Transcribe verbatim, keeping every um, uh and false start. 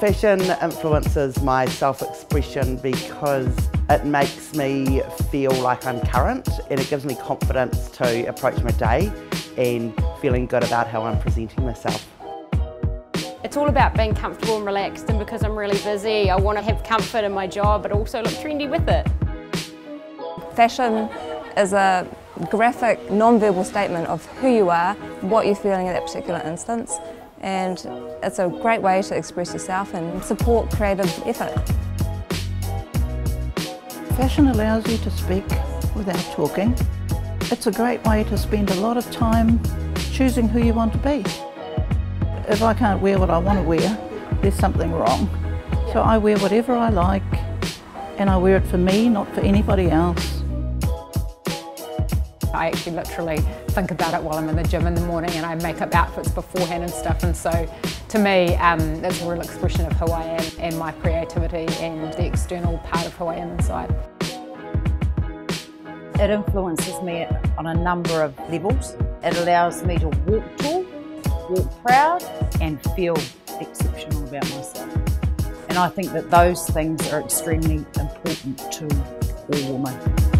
Fashion influences my self-expression because it makes me feel like I'm current, and it gives me confidence to approach my day and feeling good about how I'm presenting myself. It's all about being comfortable and relaxed, and because I'm really busy, I want to have comfort in my job but also look trendy with it. Fashion is a graphic, non-verbal statement of who you are, what you're feeling at that particular instance. And it's a great way to express yourself and support creative effort. Fashion allows you to speak without talking. It's a great way to spend a lot of time choosing who you want to be. If I can't wear what I want to wear, there's something wrong. So I wear whatever I like, and I wear it for me, not for anybody else. I actually literally think about it while I'm in the gym in the morning, and I make up outfits beforehand and stuff, and so to me um, it's a real expression of who I am and my creativity and the external part of who I am inside. It influences me on a number of levels. It allows me to walk tall, walk proud and feel exceptional about myself. And I think that those things are extremely important to all women.